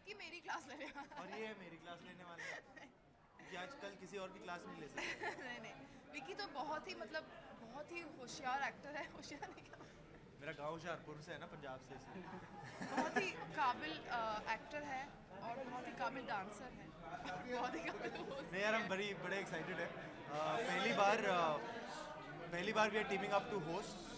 विक्की मेरी क्लास ले रहे हैं और ये है मेरी क्लास लेने वाले कि आजकल किसी और की क्लास नहीं ले सकते। नहीं नहीं, विक्की तो बहुत ही मतलब बहुत ही होशियार एक्टर है। होशियार नहीं क्या, मेरा गाँव होशियारपुर से है ना, पंजाब से। बहुत ही काबिल एक्टर है और बहुत ही काबिल डांसर है। बहुत ही काबिल। नहीं यार, हम बड़े एक्साइटेड हैं। पहली बार we are teaming up to host.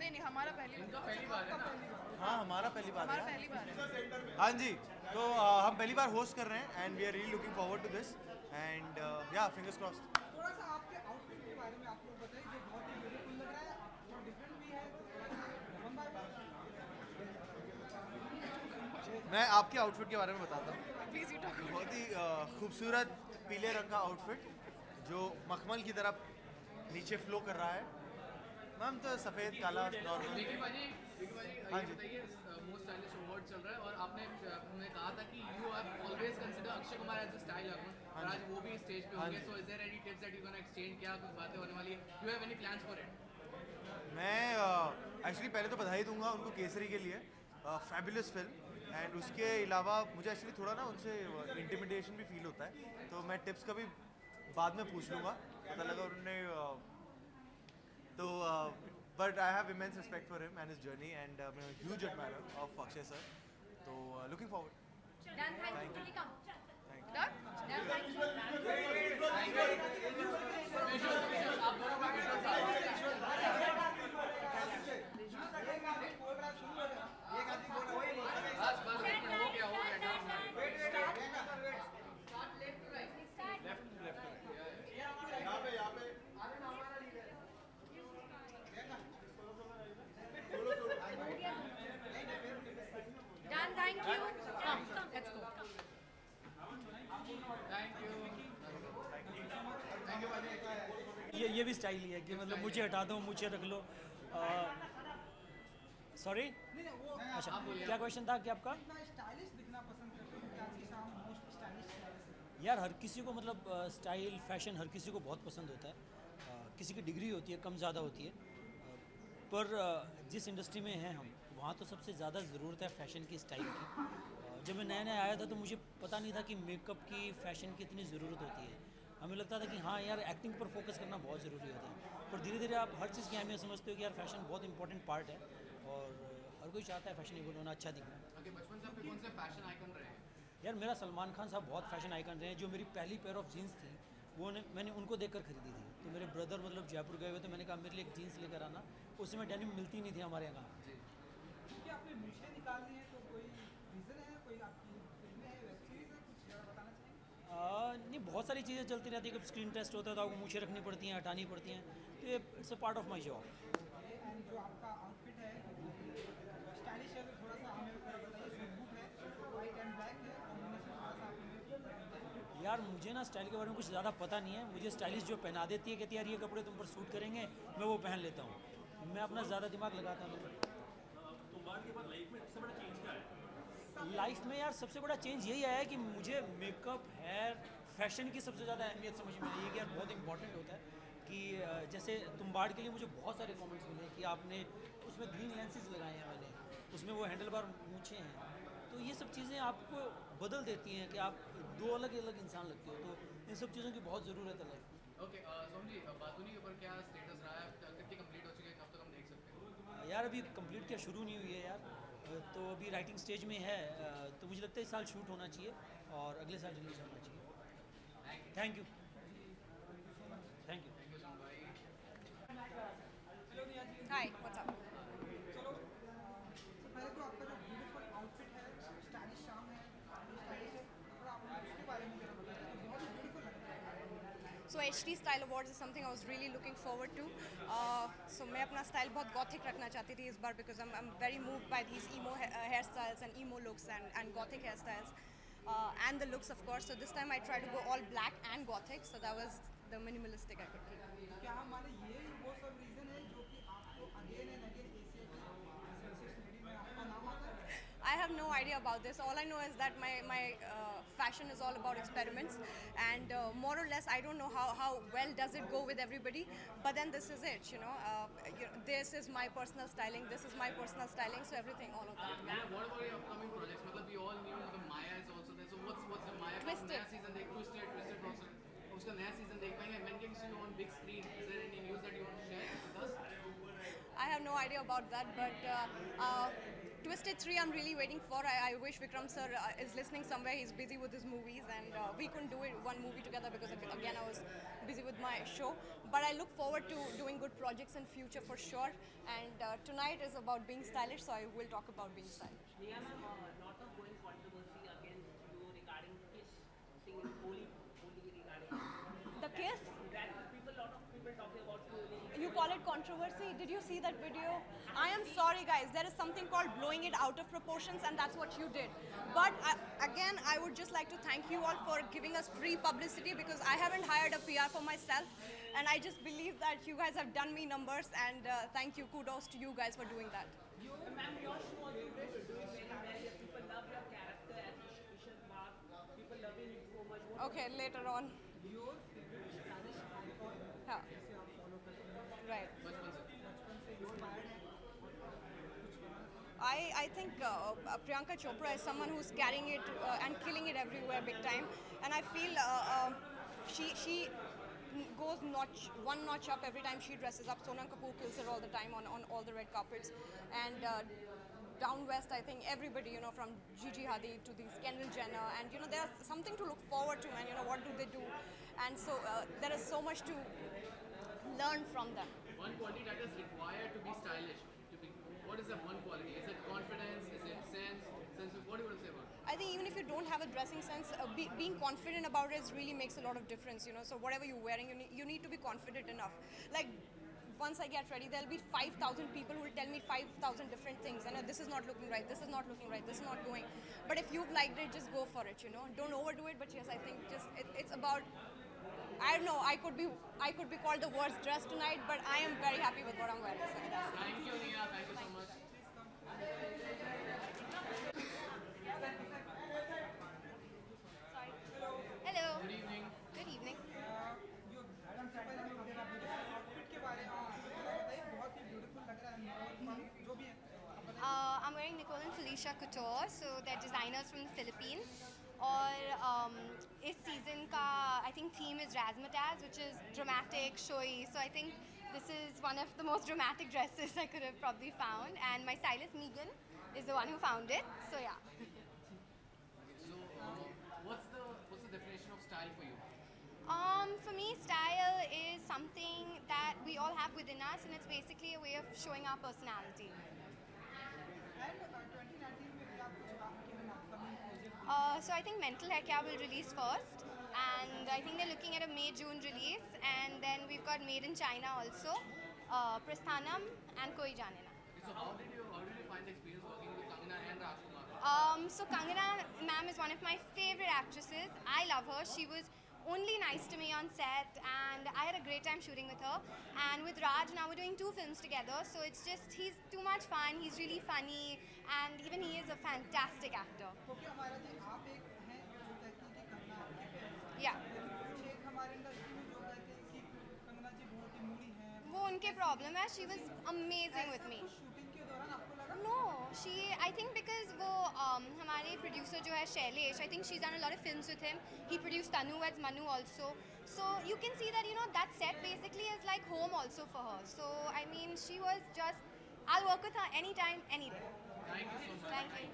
नहीं, हमारा पहली बार है ना। हाँ, हमारा पहली बार है। हाँ जी, तो हम पहली बार होस्ट कर रहे हैं and we are really looking forward to this and yeah fingers crossed. थोड़ा सा आपके आउटफिट के बारे में आप लोग बताइए, जो बहुत ही ब्यूटीफुल लग रहा है और डिफरेंट भी है। मैं आपके आउटफिट के बारे में बताता हूँ। Please you talk. बहुत ही खूबसूरत पीले रंग का आउटफिट जो मखमल की तरफ नीचे फ्लो कर रहा है। मैम तो सफेद काला नॉर्मल। विक्की भाजी ये बताइए, मोस्ट स्टाइलिश अवार्ड चल रहा है और हमने कहा था कि you are always consider Akshay Kumar as a style icon. आज वो भी स्टेज पे होंगे, so is there any tips that you gonna exchange? क्या कुछ बातें होने वाली है? You have any plans for it? मैं एक्चुअली पहले तो बधाई दूंगा उनको केसरी के लिए, फैबुलस फिल्म। एंड उसके अलावा मुझे एक्चुअली थोड़ा ना उनसे इंटिमिडेशन भी फील होता है, तो मैं टिप्स का भी बाद में पूछ लूँगा, पता लगा उन्होंने तो। But I have immense respect for him and his journey and I am a huge admirer of Akshay sir, तो लुकिंग फॉरवर्ड। Thank you. ये भी स्टाइल ही है कि मतलब मुझे हटा दो, मुझे रख लो। सॉरी, अच्छा क्या क्वेश्चन था कि आपका? यार हर किसी को मतलब स्टाइल फैशन हर किसी को बहुत पसंद होता है। किसी की डिग्री होती है, कम ज़्यादा होती है, पर जिस इंडस्ट्री में हैं हम वहाँ तो सबसे ज़्यादा ज़रूरत है फैशन की, स्टाइल की। जब मैं नया आया था तो मुझे पता नहीं था कि मेकअप की, फैशन की इतनी ज़रूरत होती है। हमें लगता था कि हाँ यार एक्टिंग पर फोकस करना बहुत ज़रूरी होता है, पर धीरे धीरे आप हर चीज़ की अहमियत समझते हो कि यार फैशन बहुत इंपॉर्टेंट पार्ट है और हर कोई चाहता है फैशनेबल होना, अच्छा दिखना। बचपन से कौन से फैशन आइकन रहे हैं? यार मेरा सलमान खान साहब बहुत फैशन आइकन रहे हैं। जो मेरी पहली पेयर ऑफ जीन्स थी वो मैंने उनको देखकर खरीदी थी। तो मेरे ब्रदर मतलब जयपुर गए हुए, तो मैंने कहा मेरे लिए एक जीन्स लेकर आना। उस समय डेनिम मिलती नहीं थी हमारे यहाँ। क्योंकि आपने मूछें निकालनी है तो कोई रीज़न है, कोई आपकी फिल्म है, वेब सीरीज है, कुछ बताना चाहिए? नहीं, बहुत सारी चीज़ें चलती रहती है। कब स्क्रीन टेस्ट होता है तो आपको मूछें रखनी पड़ती हैं, हटानी पड़ती हैं, तो ये it's a part of my job. यार मुझे ना स्टाइल के बारे में कुछ ज़्यादा पता नहीं है। मुझे स्टाइलिश जो पहना देती है, कहती है यार ये कपड़े तुम पर सूट करेंगे, मैं वो पहन लेता हूँ। मैं अपना ज़्यादा दिमाग लगाता हूँ। लाइफ में यार सबसे बड़ा चेंज यही आया है कि मुझे मेकअप, हेयर, फैशन की सबसे ज़्यादा अहमियत समझ में आई है कि यार बहुत इंपॉर्टेंट होता है। कि जैसे तुम्बाड़ के लिए मुझे बहुत सारे कमेंट्स मिले कि आपने उसमें ग्रीन लेंसेज लगाए हैं, मैंने उसमें वो हैंडल बार मूछे हैं, तो ये सब चीज़ें आपको बदल देती हैं कि आप दो अलग अलग इंसान लगते हो। तो इन सब चीज़ों की बहुत ज़रूरत है लाइफ में। ओके सोम जी, बातूनी के ऊपर क्या स्टेटस रहा है? कितनी कंप्लीट हो चुकी है, कब तक हम देख सकते हैं? यार अभी कंप्लीट क्या शुरू नहीं हुई है यार, तो अभी राइटिंग स्टेज में है, तो मुझे लगता है इस साल शूट होना चाहिए और अगले साल रिलीज होना चाहिए। Thank you. Thank you. Hi, what's up. चलो पहले तो आपका जो ब्यूटीफुल आउटफिट है, स्टाइलिश शाम है, और आपने इसके बारे में जरा बताया, बहुत ही ब्यूटीफुल लग रहा है। So HT Style Awards is something I was really looking forward to. So मैं अपना style बहुत gothic रखना चाहती थी इस बार, because I'm very moved by these emo hairstyles and emo looks and gothic hairstyles and the looks of course. So this time I tried to go all black and gothic. So that was the minimalistic I could keep. क्या हमारे ये वो सब reason है जो कि आपको again and again ACA की success story में आपका नाम आता है? I have no idea about this. All I know is that my fashion is all about experiments, and more or less I don't know how well does it go with everybody, but then this is it, you know. This is my personal styling, so everything, all of that. And what about your upcoming projects? We all knew the Maya is also there, so what's the Maya? Twisted. Season, they twisted also. उसका नया season देख पाएंगे. When can you see on big screen? Is there any news that you want to share with us? I have no idea about that, but Twisted 3 I'm really waiting for. I wish Vikram sir is listening somewhere. He's busy with his movies, and we couldn't do it one movie together because again I was busy with my show. But I look forward to doing good projects in future for sure. And tonight is about being stylish, so I will talk about being stylish. Neha ma'am, a lot of going controversy against you regarding kiss thing, Holi regarding the kiss. That people, lot of people talking about Holi. You call it controversy? Did you see that video? I am sorry, guys. There is something called blowing it out of proportions, and that's what you did. But again, I would just like to thank you all for giving us free publicity, because I haven't hired a PR for myself, and I just believe that you guys have done me numbers, and thank you. Kudos to you guys for doing that. You, ma'am, your show, you guys are doing very well. People love your character and Vishal Mark. People love you so much. Okay, later on. Your favorite Spanish icon? Huh. Right. I think Priyanka Chopra is someone who's carrying it and killing it everywhere big time. And I feel she goes one notch up every time she dresses up. Sonam Kapoor kills her all the time on all the red carpets. And down west, I think everybody, you know, from Gigi Hadid to these Kendall Jenner, and you know, there's something to look forward to, and you know, what do they do? And so there is so much to learn from them. One quality that is required to be stylish. What is that one quality? Is it confidence? Is it sense? What do you want to say about it? I think even if you don't have a dressing sense, being confident about it really makes a lot of difference, you know. So whatever you're wearing, you need to be confident enough. Like, once I get ready, there'll be 5,000 people who will tell me 5,000 different things. And this is not looking right, this is not looking right, this is not going. But if you've liked it, just go for it, you know. Don't overdo it, but yes, I think just it's about, I don't know, I could be called the worst dressed tonight, but I am very happy with what I'm wearing. So thank you, Neha. Thank you so much. Sorry. Hello. Good evening. Good evening. I'm wearing Nicole and Felicia Couture, so they're designers from the Philippines. And this season, I think theme is razzmatazz, which is dramatic, showy. So I think this is one of the most dramatic dresses I could have probably found. And my stylist Megan is the one who found it. So yeah. So what's the definition of style for you? For me, style is something that we all have within us, and it's basically a way of showing our personality. So I think Mental Hai Kya will release first, and I think they're looking at a May-June release, and then we've got Made in China also, Prasthanam and Koi Jaane Na. So how did you find the experience working with Kangana and Rajkumar? So Kangana ma'am is one of my favorite actresses. I love her. She was only nice to me on set, and I had a great time shooting with her. And with Raj, now we're doing 2 films together, so it's just, he's too much fun, he's really funny, and even he is a fantastic actor. Yeah. That's their problem, she was amazing with me. No, I think because our producer Shailesh, I think she's done a lot of films with him. He produced Tanu as Manu also. So you can see that, you know, that set basically is like home also for her. So I mean, she was just, I'll work with her anytime, any day. Thank you so much. Thank you.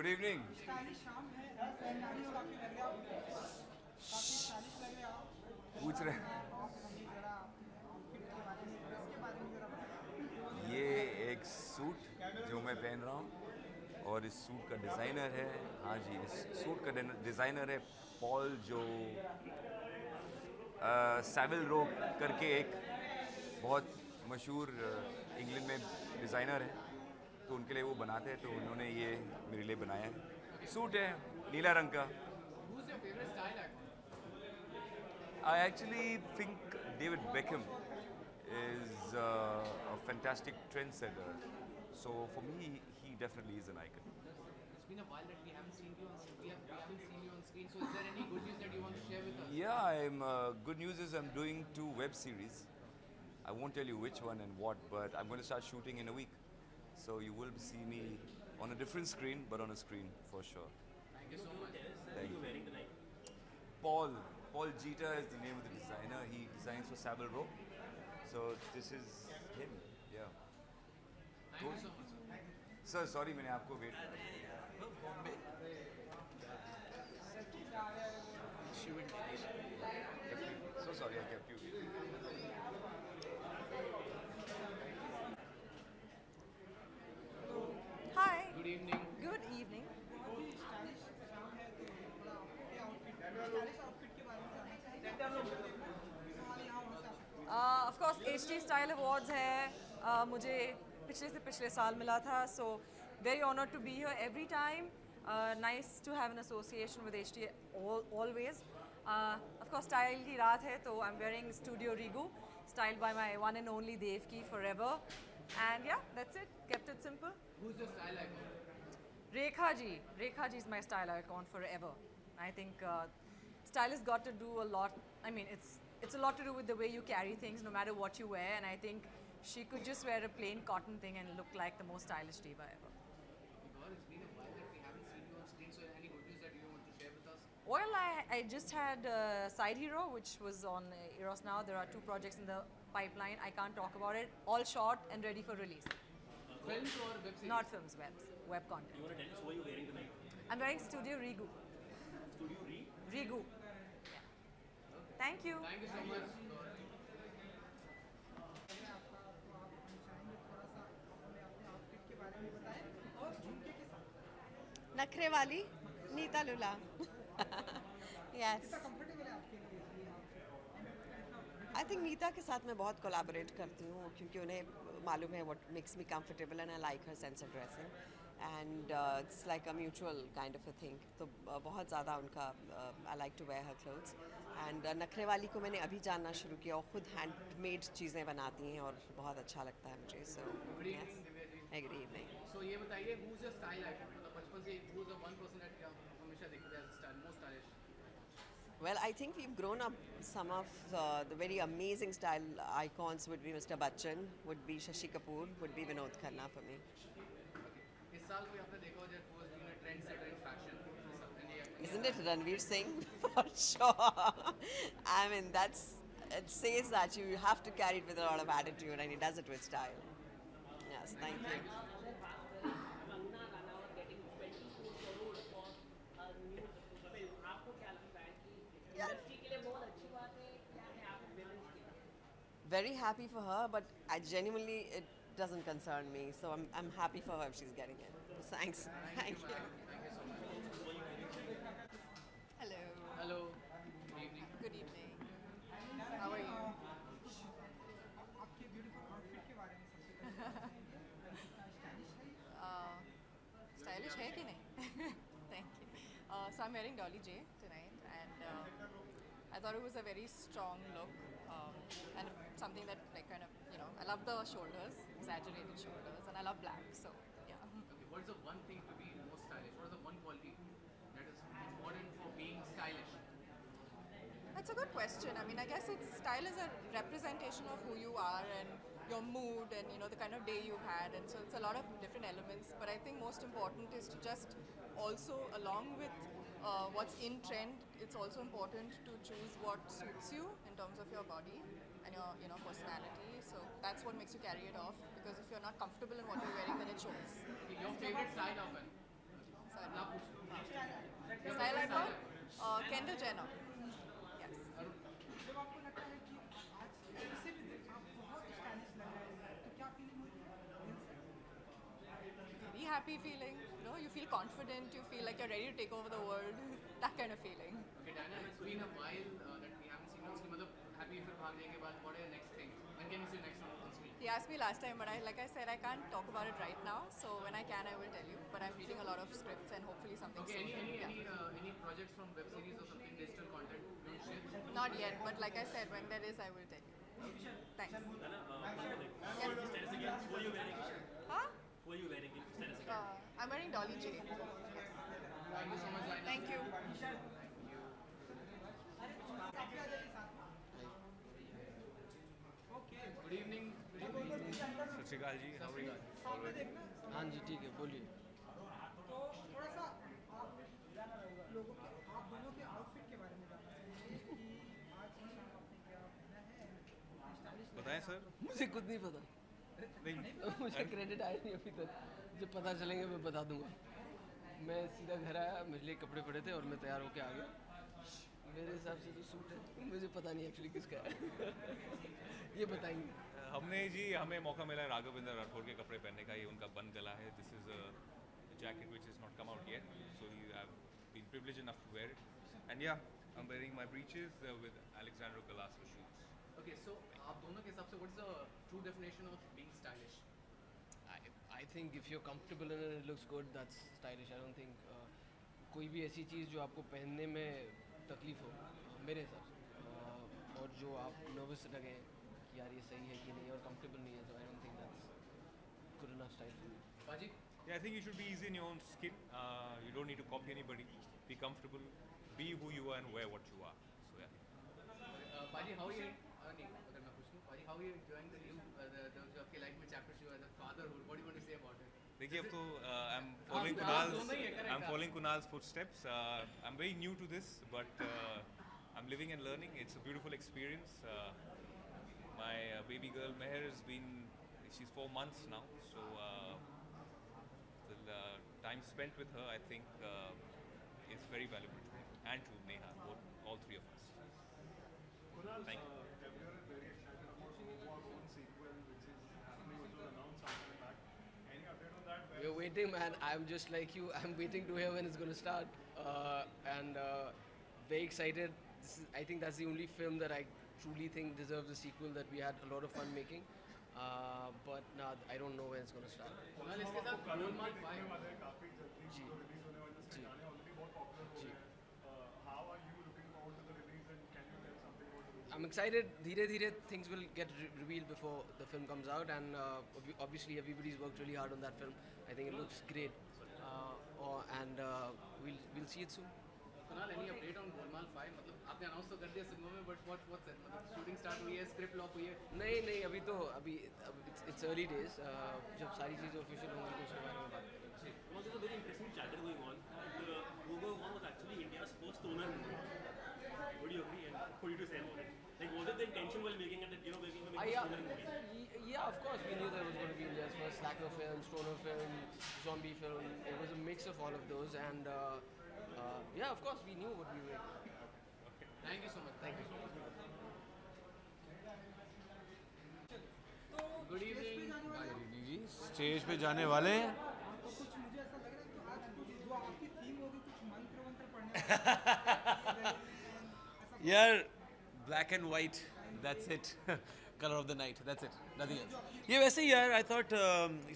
Good evening. ये एक suit जो मैं पहन रहा हूँ और इस suit का डिज़ाइनर है, हाँ जी, इस सूट का डिज़ाइनर है पॉल जो साविल रो करके एक बहुत मशहूर इंग्लैंड में डिज़ाइनर है, तो उनके लिए वो बनाते हैं, तो उन्होंने ये मेरे लिए बनाया है। सूट है नीला रंग का। Who's your favorite style actor? I actually think David Beckham is a fantastic trendsetter. So for me, he definitely is an icon. It's been a while that we haven't seen you on screen. We haven't seen you on screen. So is there any good news that you want to share with us? Yeah, good news is I'm doing 2 web series. I won't tell you which one and what, but I'm going to start shooting in a week. So you will see me on a different screen, but on a screen for sure. Thank you so much. Thank you. Who are you wearing tonight? Paul Jeta is the name of the designer. He designs for Savile Row. So this is him. Yeah. Thank you so much, sir. Sir, sorry, मैंने आपको wait किया. So sorry, I kept you waiting. Hi. Good evening. Good evening. Of course, HT Style Awards है. मुझे पिछले साल मिला था, so very honored to be here every time. Nice to have an association with HT always. Of course, style की रात है, तो I'm wearing Studio Regu, styled by my one and only Devki forever. And yeah, that's it. Kept it simple. Who's your style icon? Rekha ji. Rekha ji is my style icon forever. I think style has got to do a lot. I mean, it's a lot to do with the way you carry things, no matter what you wear. And I think she could just wear a plain cotton thing and look like the most stylish diva ever. God, it's been a while that we haven't seen you on screen. So any good news that you want to share with us? Well, I just had Side Hero, which was on Eros Now. There are 2 projects in the pipeline. I can't talk about it. All short and ready for release. Films or web series? Not films, web content. You want to tell us what you're wearing tonight? I'm wearing Studio Regu. Studio Regu. Yeah. Okay. Thank you. Thank you so much. Nakhre wali, Neeta Lulla. Yes. I think Neeta के साथ मैं बहुत collaborate करती हूँ क्योंकि उन्हें मालूम है what makes me comfortable and I like her sense of dressing and it's like a mutual kind of a thing. तो बहुत ज़्यादा उनका I like to wear her clothes and नखरेवाली को मैंने अभी जानना शुरू किया और खुद handmade चीज़ें बनाती हैं और बहुत अच्छा लगता है मुझे. So yes, good evening. So ये बताइए who's your style icon? मतलब बचपन से who's the one person that you हमेशा देखते हैं as style most stylish? Well, I think we've grown up. Some of the very amazing style icons would be Mr. Bachchan, would be Shashi Kapoor, would be Vinod Khanna for me. This year we have seen that who has been a trendsetter in fashion. Isn't it Ranveer Singh? For sure. I mean, it says that you have to carry it with a lot of attitude, and he does it with style. Yes, thank you. Very happy for her, but genuinely it doesn't concern me. So I'm happy for her if she's getting it. Thanks. Thank you. Thank you so much. Hello. Hello. Good evening. Good evening. How are you? Stylish hai ki nahi? Thank you. So I'm wearing Dolly J tonight, and I thought it was a very strong look. And something that like kind of, you know, I love the shoulders, exaggerated shoulders, and I love black, so yeah. Okay, what's the one thing to be most stylish? What is the one quality that is important for being stylish? That's a good question. I mean, I guess style is a representation of who you are and your mood and, you know, the kind of day you've had, and so it's a lot of different elements, but I think most important is to just also, along with what's in trend, it's also important to choose what suits you in terms of your body and your, you know, personality. So that's what makes you carry it off, because if you're not comfortable in what you're wearing, then it shows. Your favorite style oven? So style icon और Kendall Jenner. जब आपको लगता है कि आज ऐसे भी आप बहुत स्टाइलिश लग रहे हैं, तो क्या फीलिंग होती है? Very happy feeling. No, you feel confident. You feel like you're ready to take over the world. That kind of feeling. Okay, Diana, it's been a while that we haven't seen you. So, मतलब happy फिर भागने के बाद what are your next things? When can you see next one on screen? He asked me last time, but like I said, I can't talk about it right now. So when I can, I will tell you. But I'm reading a lot of scripts and hopefully something. Okay, any projects from web series or something digital content? Not yet, but like I said, when there is, I will tell you. Thanks. Yes. Who are you wearing? I'm wearing Dolly J. Yes. Thank you so much. Thank you. Okay. Good evening. Sat Shri Akal ji, how are you? हाँ जी ठीक है बोलिए। तो थोड़ा सा आप लोगों के आप दोनों के आउटफिट के बारे में बताएं सर। मुझे खुद नहीं पता, मुझे क्रेडिट आया नहीं अभी तक। जब पता चलेंगे मैं बता दूंगा। मैं सीधा घर आया, मेरे लिए कपड़े पड़े थे और मैं तैयार होके आ गया। मेरे हिसाब से तो सूट है, मुझे पता नहीं एक्चुअली किसका है। ये बताएंगे। हमें मौका मिला राघव इंदर राठौर के कपड़े पहनने का। ये उनका बन गला है। This is a jacket which is not come out yet, so I've been privileged enough to wear it and yeah, I'm wearing my breeches with Alexander Roglass shoes. Okay, so आप दोनों के हिसाब से what's the true definition of being stylish? I think if you're comfortable and it looks good, that's stylish. I don't think कोई भी ऐसी चीज़ जो आपको पहनने में तकलीफ हो मेरे हिसाब से, और जो आप nervous लगे कि यार ये सही है कि नहीं और comfortable नहीं है, तो I don't think that's good enough style for me. Baji? Yeah, I think you should be easy in your own skin. You don't need to copy anybody. Be comfortable. Be who you are and wear what you are. So yeah. Baji, how are you? Baji, how are you enjoying the new your life mein chapters you as a fatherhood? What do you want to say about it? देखिए अब तो I'm following Kunal's footsteps. I'm very new to this, but I'm living and learning. It's a beautiful experience. My baby girl Meher has been, she's 4 months now, so the time spent with her, I think, is very valuable to me and to Neha, both, all three of us. Thank you. We're waiting, man. I'm just like you. I'm waiting to hear when it's going to start, and very excited. I think that's the only film that I truly think deserves a sequel that we had a lot of fun making. But now I don't know when it's going to start. इसके साथ Golmaal 5. I'm excited. Dheere things will get revealed before the film comes out, and obviously everybody's worked really hard on that film. I think it looks great, and we'll see it soon. Kunal, any update on Golmaal 5? मतलब आपने announce तो कर दिया Simba में, but what's it? मतलब shooting start हुई है, script lock हुई है? नहीं अभी it's early days. जब सारी चीज़ official होंगी तो उसके बारे में बात करेंगे। Well, there's a very interesting chatter going on. Go Goa Gone was actually India's first stoner movie. Would you agree? And for you to say more, like was it the intention while making it that you know making a stoner movie? Yeah, of course we knew there was going to be India's first slacker film, stoner film, zombie film. It was a mix of all of those, and yeah, of course we knew what we were. Okay. Thank you so much. Thank you so much. Good evening. जी stage पे जाने वाले हैं। कुछ मुझे ऐसा लग रहा है कि आज कुछ जो आपकी थीम होगी कुछ मंत्र पढ़ने। यार black and white, that's it, colour of the night, that's it, nothing else. ये वैसे ही यार, I thought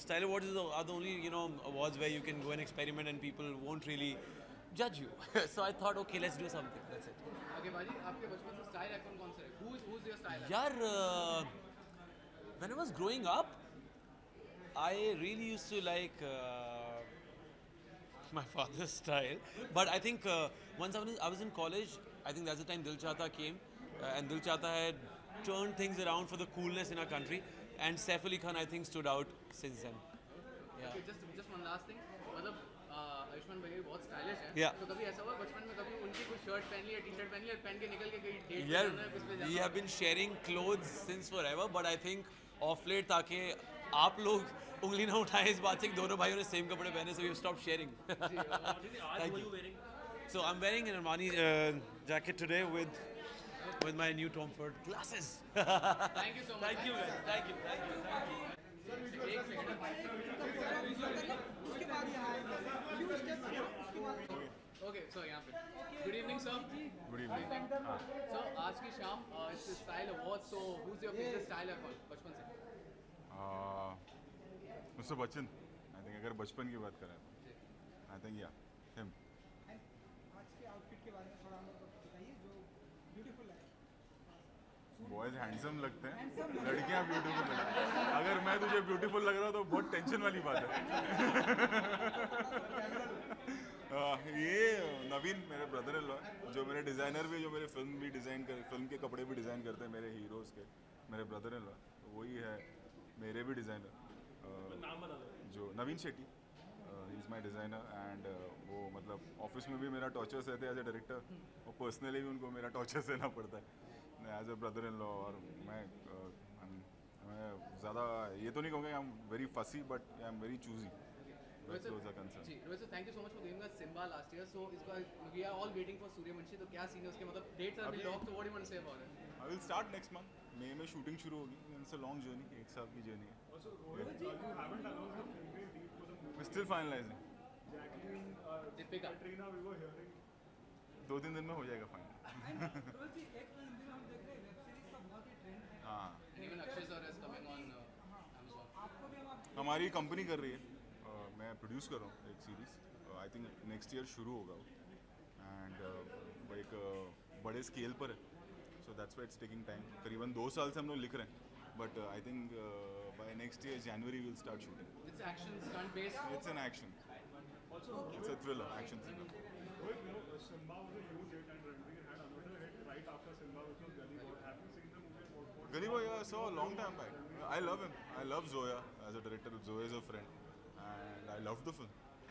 style awards are the only you know awards where you can go and experiment and people won't really जज you, so I thought okay let's do something, that's it. Okay भाई, आपके बचपन से style icon कौन सा है? Who is your style icon? यार when I was growing up I really used to like my father's style, but I think once I was in college, I think that's the time Dil Chata came, and Dil Chata had turned things around for the coolness in our country, and Saif Ali Khan I think stood out since then. Yeah. Okay, just one last thing. मतलब आयुष्मान भाई बहुत stylish हैं. Yeah. तो कभी ऐसा हुआ बचपन में कभी उनकी कोई shirt पहन ली या t-shirt पहन ली और पहन के निकल के कहीं date पे जाना है किसपे जाना है? Yeah. We have been sharing clothes since forever, but I think off late ताके आप लोग उंगली ना उठाएं इस बात से कि दोनों भाइयों ने सेम कपड़े पहने, so we've stopped sharing. Thank you. So I'm wearing an Armani jacket today with my new Tom Ford glasses. Thank you so much. Thank you, man. Thank you. Thank you. Thank you. Okay, so यहाँ पे. Good evening, sir. Good evening. So आज की शाम it's the style awards. So who's your favorite styler from बचपन से? Mr. Bachchan. I think अगर बचपन की बात करें, I think yeah, him. आज के outfit के बारे में थोड़ा हमको बताइए जो beautiful है. Boys handsome लगते हैं, लड़कियाँ beautiful लगती हैं. अगर मैं तुझे beautiful लग रहा हूँ तो बहुत tension वाली बात है. ये नवीन मेरे brother-in-law जो मेरे designer भी, जो मेरे film भी design कर, film के कपड़े भी design करते हैं मेरे heroes के, मेरे brother-in-law. वही है मेरे भी designer. जो नवीन Shetty, he's my designer and वो मतलब office में भी मेरा torture सहते हैं as a director और personally भी उनको मेरा torture सहना पड़ता है. As a brother-in-law और मैं ज़्यादा ये तो नहीं कहूँगा कि I'm very fussy but I'm very choosy. That's those are concerns. जी Rohit sir, thank you so much for giving us Simba last year. So इसका we are all waiting for Surya Manchi. तो क्या सीन है उसके, मतलब dates are locked. So what do you want to say about it? I will start next month. May में shooting शुरू होगी. It's a long journey. एक साल की journey है. Also Rohit ji, you haven't announced the movie date for the movie. We're still finalizing. Jacqueline, Katrina, we were hearing. 2-3 दिन में हो जाएगा फाइनल. रोहित जी एक even Akshay Zaw is coming on Amazon. हमारी कंपनी कर रही है, मैं प्रोड्यूस कर रहा हूँ एक series. I think next year शुरू होगा and एक बड़े स्केल पर है, so that's why it's taking time. करीबन 2 साल से हम लोग लिख रहे हैं, but I think by next year January we'll start shooting. It's action stunt based. It's an action. Also it's a thriller, action thriller. Simba was a huge hit and Ranveer had another hit right after Simba, which was Gully Boy. Have you seen the movie? Gully Boy, I saw a long time back. I love him. I love Zoya as a director. Zoya is a friend, and I loved the film.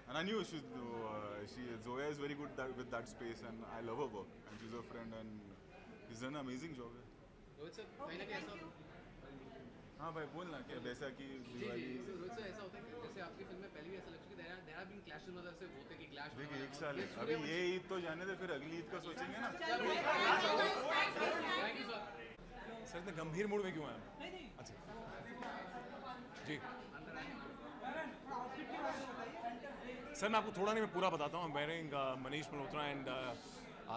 And I knew Zoya is very good with that space, and I love her work. And she's a friend, and she's done an amazing job. Rohit sir, कहीं ना कहीं ऐसा हाँ भाई बोलना क्या वैसा कि रोहित सर ऐसा होता है जैसे आपकी फिल्म में पहले भी ऐसा लगता है कि there have been clashes मतलब ऐसे होते हैं कि clash देखिए एक साल है अभी ये ईद तो जाने दे फिर अगली ईद का सोचेंगे ना. Thank you sir. सर इतने गंभीर मूड में क्यों हैं आप? नहीं अच्छा जी सर मैं आपको थोड़ा नहीं मैं पूरा बताता हूँ. I'm wearing Manish Malhotra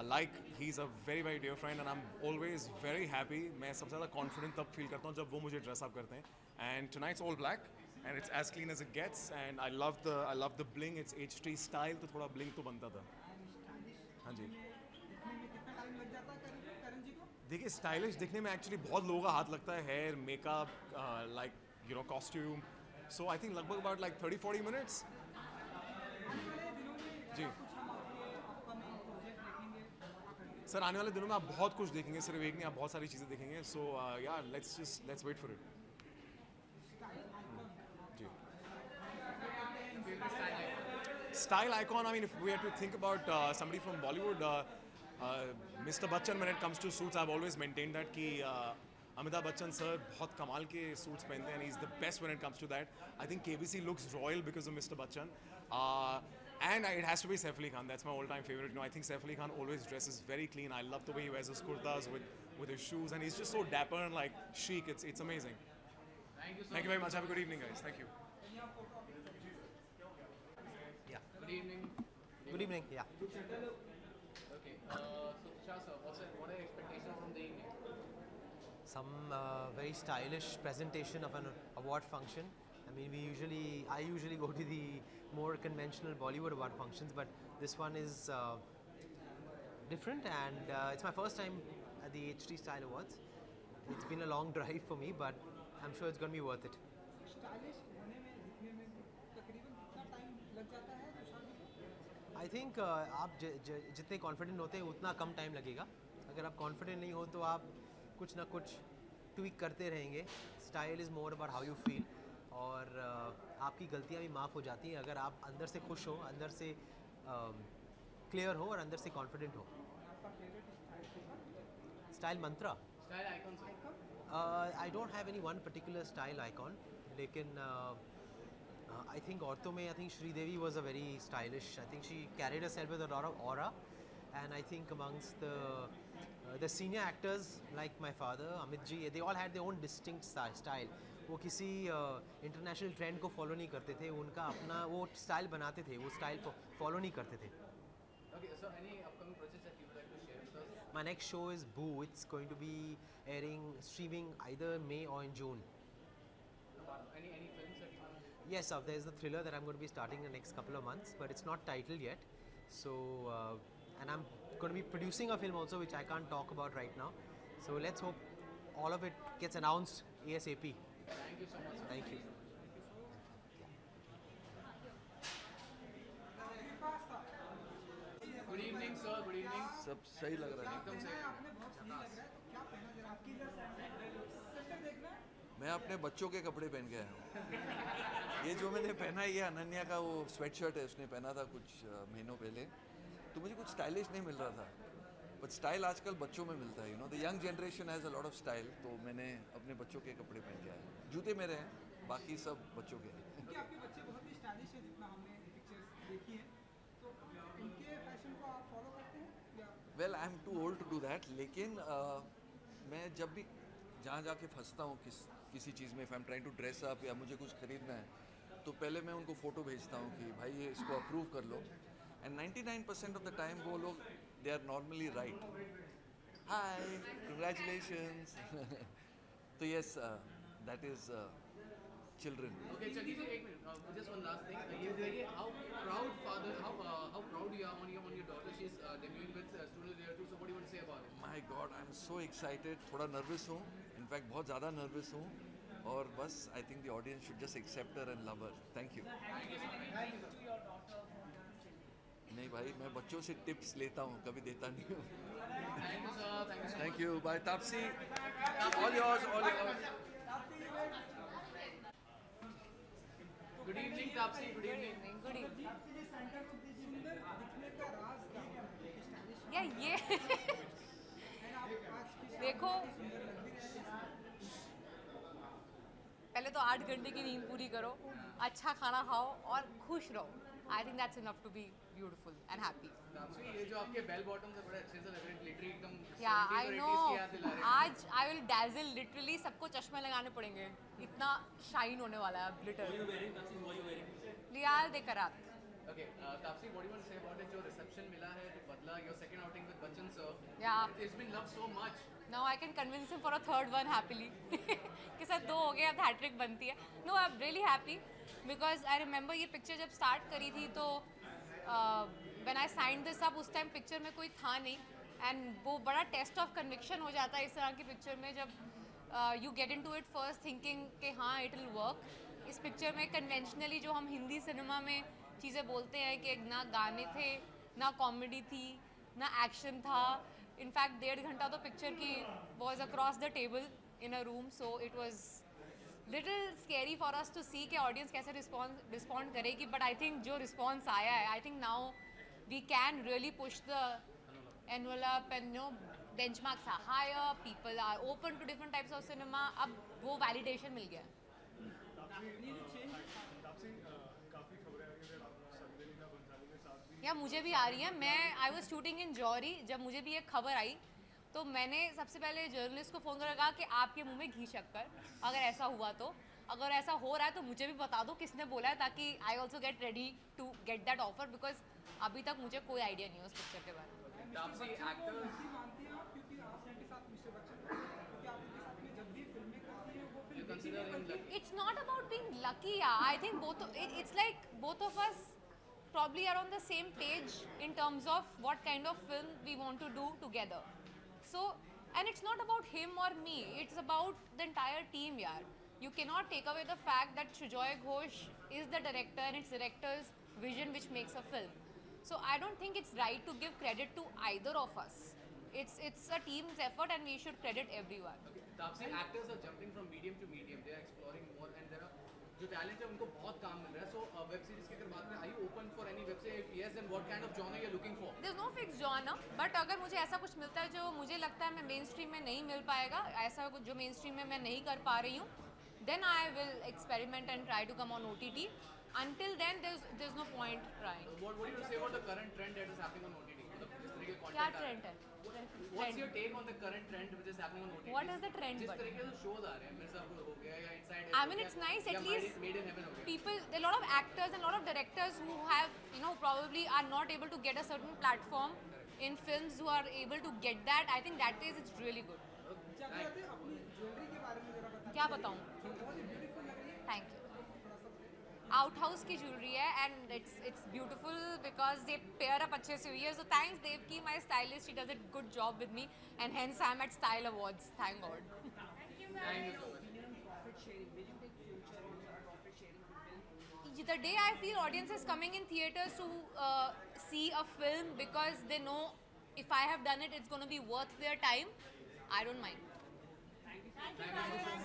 and he's a very very dear friend and I'm always very happy. मैं सबसे ज़्यादा confident तब feel करता हूँ जब वो मुझे dress up करते हैं. And tonight's all black and it's as clean as it gets and I love the bling. It's HT style तो थोड़ा bling तो बनता था. हाँ जी देखिए स्टाइलिश दिखने में एक्चुअली बहुत लोगों का हाथ लगता है. Hair makeup like you know costume so I think लगभग अबाउट लाइक 30-40 मिनट्स. जी सर आने वाले दिनों में आप बहुत कुछ देखेंगे, सिर्फ एक नहीं आप बहुत सारी चीज़ें देखेंगे. सो यार लेट्स वेट फॉर इट. जी style icon I mean if we have to think about somebody from Bollywood Mr. Bachchan when it comes to suits I've always maintained that कि Amitabh Bachchan sir बहुत कमाल के suits पहनते हैं and he's the best when it comes to that. I think KBC looks royal because of Mr. Bachchan and it has to be Saif Ali Khan. That's my all-time favorite. You know I think Saif Ali Khan always dresses very clean. I love the way he wears his kurtas with his shoes and he's just so dapper and like chic. It's amazing. Thank you so much. Thank you very much. Have a good evening guys. Thank you. Yeah. Good evening. Good evening. Yeah. Okay, so Tushar sir, what are your expectations from the evening? Some very stylish presentation of an award function. I mean, I usually go to the more conventional Bollywood award functions, but this one is different and it's my first time at the HT Style Awards. It's been a long drive for me, but I'm sure it's going to be worth it. Stylish होने में दिखने में तकरीबन कितना time लग जाता है Tushar ji? I think आप जितने confident होते हैं उतना कम time लगेगा. अगर आप confident नहीं हो तो आप कुछ ना कुछ tweak करते रहेंगे. Style is more about how you feel और आपकी गलतियाँ भी माफ़ हो जाती हैं अगर आप अंदर से खुश हो, अंदर से clear हो और अंदर से confident हो. Style mantra. Style icon. I don't have any one particular style icon, लेकिन I think औरतों में I think Sridevi was a very stylish. I think she carried herself with a lot of aura, and I think amongst the senior actors like my father, Amit ji, they all had their own distinct style. वो किसी international trend को follow नहीं करते थे, उनका अपना वो style बनाते थे, वो style को follow नहीं करते थे. Okay, so any upcoming projects that you would like to share with us? My next show is Boo. It's going to be streaming either May or in June. Any films that you want to do? Yes, there's the thriller that I'm going to be starting in the next couple of months, but it's not titled yet. So, and I'm going to be producing a film also, which I can't talk about right now. So let's hope all of it gets announced ASAP. Thank you so much. Thank you. Good evening, sir. Good evening. सब सही लग रहा है. एकदम सही. आपने बहुत सही लग रहा है. तो क्या पहना जरा? आपकी इधर सेंटर देखना है. मैं अपने बच्चों के कपड़े पहन के आया हूँ. ये जो मैंने पहना है ये अनन्या का वो स्वेटशर्ट है, उसने पहना था कुछ महीनों पहले. तो मुझे कुछ स्टाइलिश नहीं मिल रहा था, बट स्टाइल आजकल बच्चों में मिलता है. You know the young generation has a lot of style. तो मैंने अपने बच्चों के कपड़े पहन के आए. जूते मेरे हैं, बाकी सब बच्चों के हैं. आपके बच्चे बहुत ही स्टाइलिश है जितना हमने पिक्चर्स देखी है. तो उनके फैशन को आप फॉलो करते हैं? Well, I am too old to do that. लेकिन मैं जब भी जहाँ जाके फंसता हूँ किसी चीज़ में, if I am trying to dress up या मुझे कुछ खरीदना है, तो पहले मैं उनको फ़ोटो भेजता हूँ कि भाई ये इसको अप्रूव कर लो. एंड 99% ऑफ द टाइम वो लोग they are normally right. Hi, congratulations. तो yes, that is children. Okay, Chaki ji, ek minute. Just one last thing. Can you tell how proud you are on your daughter? She's debuting with Studio Regu. So what do you want to say about it? My God, I'm so excited. थोड़ा nervous हूँ. In fact, बहुत ज़्यादा nervous हूँ. और बस, I think the audience should just accept her and love her. Thank you. Have you given any tips to your daughter? नहीं भाई, मैं बच्चों से tips लेता हूँ, कभी देता नहीं हूँ. Thank you, sir. Thank you. Thank you. Bye, Tapsi. All yours. All yours. Good evening, Tapsi. Good evening. Good evening. Tapsi, centre को सुंदर दिखने का राज क्या है? या ये देखो, पहले तो 8 घंटे की नींद पूरी करो, अच्छा खाना खाओ और खुश रहो. I think that's enough to be beautiful and happy. Tapsi, ये जो आपके bell bottoms हैं बड़े अच्छे से लग रहे हैं, glittery एकदम. Yeah, I know. आज I will dazzle literally. सबको चश्मे लगाने पड़ेंगे. इतना shine होने वाला है glitter. What are you wearing, Tapsi? What are you wearing? लिया देखा रात. Okay, Tapsi, what do you want to say about it? जो reception मिला है, जो बदला, your second outing with Bachchan sir. Yeah. It's been loved so much. Now I can convince him for a third one happily. कि sir 2 हो गए, अब hat trick बनती है. No, I'm really happy. Because I remember ये picture जब start करी थी तो when I signed this up उस time picture में कोई था नहीं, and वो बड़ा test of conviction हो जाता है इस तरह की picture में, जब you get into it first thinking कि हाँ it will work. इस picture में conventionally जो हम हिंदी सिनेमा में चीज़ें बोलते हैं कि ना गाने थे, ना comedy थी, ना action था. In fact 1.5 घंटा तो picture की was across the table in a room, so it was little scary for us to see कि audience कैसे respond करेगी. But I think जो response आया है, I think now we can really push the envelope and you know benchmarks are higher. People are open to different types of cinema. अब वो validation मिल गया. या मुझे भी आ रही है. मैं I was shooting in Johari जब मुझे भी ये खबर आई तो मैंने सबसे पहले जर्नलिस्ट को फ़ोन करके कहा कि आपके मुंह में घी शक्कर, अगर ऐसा हुआ तो, अगर ऐसा हो रहा है तो मुझे भी बता दो किसने बोला है, ताकि I also get ready to get that offer. Because अभी तक मुझे कोई आइडिया नहीं है उस पिक्चर के बारे में. It's not about being lucky. I think it's like both of us probably are on the same page in terms of what kind of film we want to do together. So, and it's not about him or me, it's about the entire team, yaar. You cannot take away the fact that Shujoy Ghosh is the director and it's director's vision which makes a film. So I don't think it's right to give credit to either of us. It's a team's effort and we should credit everyone. Okay, Tapsi, actors are jumping from medium to medium. They are exploring more and there are जो talent है उनको बहुत काम मिल रहा है. So web series की अगर बात करें, I you open for any web series? If yes, and what kind of genre you are looking for? There is no fixed genre, but अगर मुझे ऐसा कुछ मिलता है जो मुझे लगता है मैं मेन स्ट्रीम में नहीं मिल पाएगा, ऐसा कुछ जो मेन स्ट्रीम में मैं नहीं कर पा रही हूँ, then I will experiment and try to come on OTT. Until then, there's no point trying. What do you say about the current trend that is happening on OTT? क्या trend है? What's your take on the current trend which is happening on OTT? What is the trend? जिस तरीके से shows आ रहे हैं, मिर्ज़ापुर हो गया या Inside. I mean, it's nice at least. People, there are a lot of actors and a lot of directors who have, you know, probably are not able to get a certain platform in films who are able to get that. I think that is it's really good. क्या बताऊँ? Thank you. Outhouse की jewelry है and it's beautiful because they pair up अच्छे से हुई है. So thanks Devki, my stylist, she does a good job with me and hence I'm at Style Awards. Thank God. Thank you, ma'am. Profit sharing. Will you take future profit sharing with film? The day I feel audiences coming in theaters to see a film because they know if I have done it, it's going to be worth their time. I don't mind. Thank you. Thank you.